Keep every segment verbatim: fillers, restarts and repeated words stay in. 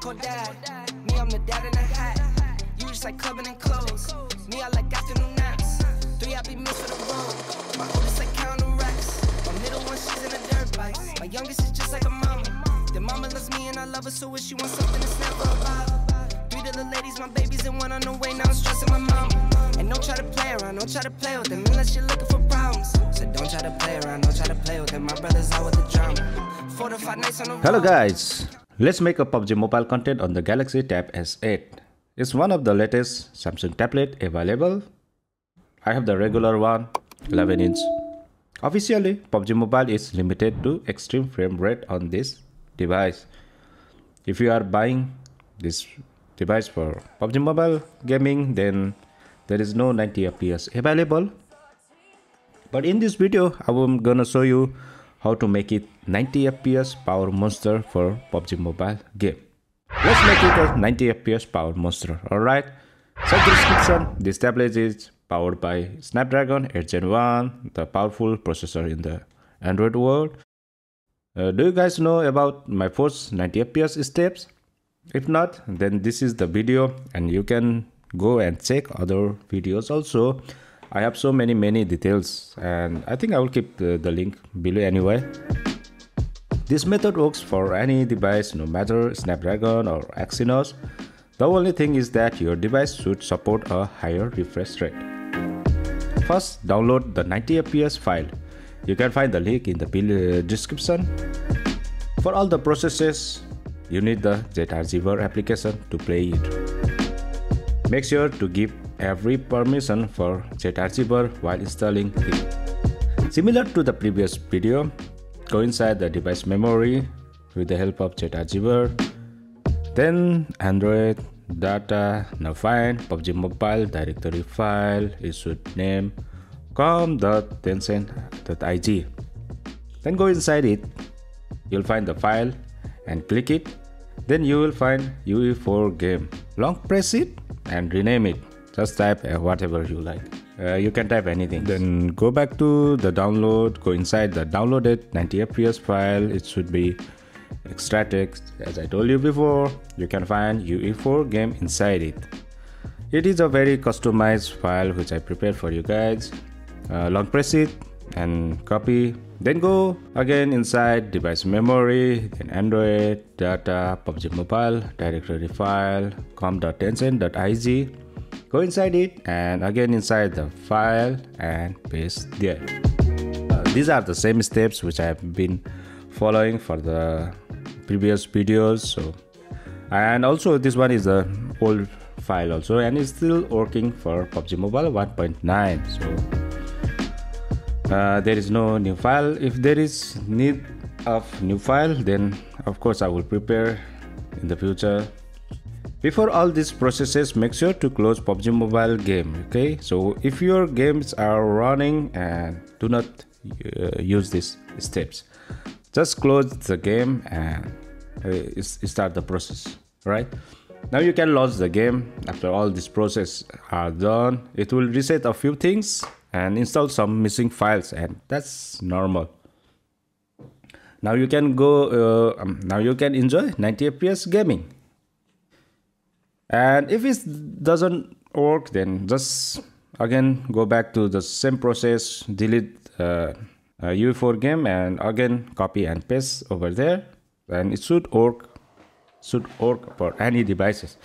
gon' die. Me, I'm the dad in the hat. You just like clubbing and clothes. Me, I like afternoon naps. Three, I be missed for the road. My oldest like counting racks. My middle one, she's in a dirt bike. My youngest is just like a mama. The mama loves me and I love her, so if she wants something, it's never a bother. Three little ladies, my babies, and one on the way. Now I'm stressing my mama. And don't try to play around, don't try to play with them unless you're looking for problems. So don't try to play around, don't try to play with them. My brother's out with the drama. Four to five nights on the road. Hello guys. Let's make a P U B G Mobile content on the Galaxy Tab S eight. It's one of the latest Samsung tablet available. I have the regular one, eleven inch. Officially, P U B G Mobile is limited to extreme frame rate on this device. If you are buying this device for P U B G Mobile gaming, then there is no ninety F P S available. But in this video, I'm gonna show you how to make it ninety F P S power monster for P U B G Mobile game. Let's make it a ninety F P S power monster, alright? So description, this tablet is powered by Snapdragon eight gen one, the powerful processor in the Android world. Uh, do you guys know about my first ninety F P S steps? If not, then this is the video and you can go and check other videos also. I have so many many details and I think I will keep the, the link below anyway. This method works for any device, no matter Snapdragon or Exynos. The only thing is that your device should support a higher refresh rate. First, download the ninety F P S file. You can find the link in the below description. For all the processes, you need the ZArchiver application to play it. Make sure to give every permission for ZArchiver while installing it. Similar to the previous video, go inside the device memory with the help of ZArchiver, then Android data, now find P U B G Mobile directory file, it should name com dot tencent dot I G. Then go inside it, you'll find the file and click it, then you will find U E four game. Long press it and rename it. Just type whatever you like. Uh, you can type anything. Then go back to the download. Go inside the downloaded ninety F P S file. It should be extratext. As I told you before, you can find U E four game inside it. It is a very customized file which I prepared for you guys. Uh, long press it and copy. Then go again inside device memory, then Android, data, P U B G Mobile, directory file, com dot tencent dot I G. Go inside it and again inside the file and paste there. Uh, these are the same steps which I have been following for the previous videos. So, and also this one is the old file also and it's still working for P U B G Mobile one point nine. So uh, there is no new file. If there is need of new file, then of course I will prepare in the future. Before all these processes, make sure to close P U B G Mobile game, okay? So if your games are running and do not uh, use these steps, just close the game and uh, start the process, right? Now you can launch the game. After all these processes are done, it will reset a few things and install some missing files, and that's normal. Now you can go, uh, um, now you can enjoy ninety F P S gaming. And if it doesn't work, then just again go back to the same process, delete uh, U E four game and again copy and paste over there, and it should work should work for any devices.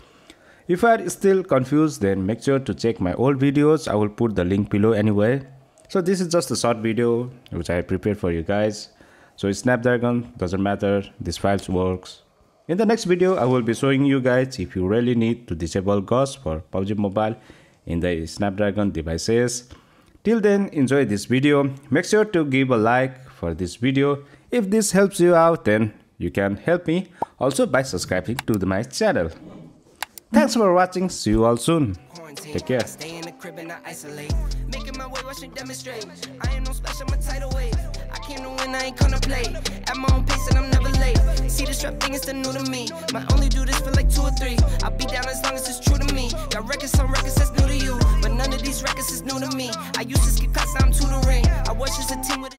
If you are still confused, then make sure to check my old videos. I will put the link below anyway. So this is just a short video which I prepared for you guys. So it's Snapdragon, doesn't matter, this file works. In the next video, I will be showing you guys if you really need to disable G O S for P U B G Mobile in the Snapdragon devices. Till then, enjoy this video. Make sure to give a like for this video. If this helps you out, then you can help me also by subscribing to my channel. Thanks for watching. See you all soon. Take care. Making my way, watch me demonstrate. I ain't no special, my tidal wave. I came to win, I ain't gonna play. At my own pace and I'm never late. See this rap thing is still new to me. Might only do this for like two or three. I'll be down as long as it's true to me. Got records, some records that's new to you, but none of these records is new to me. I used to skip class, now I'm tutoring. I was just a team with